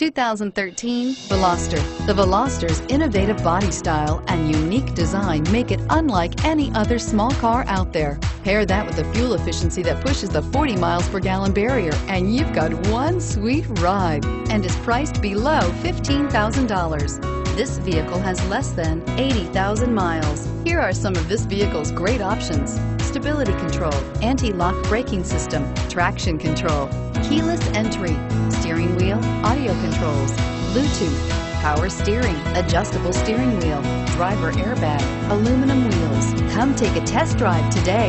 2013 Veloster. The Veloster's innovative body style and unique design make it unlike any other small car out there. Pair that with the fuel efficiency that pushes the 40 miles per gallon barrier and you've got one sweet ride, and is priced below $15,000. This vehicle has less than 80,000 miles. Here are some of this vehicle's great options: stability control, anti-lock braking system, traction control, keyless entry, steering wheel audio controls, Bluetooth, power steering, adjustable steering wheel, driver airbag, aluminum wheels. Come take a test drive today.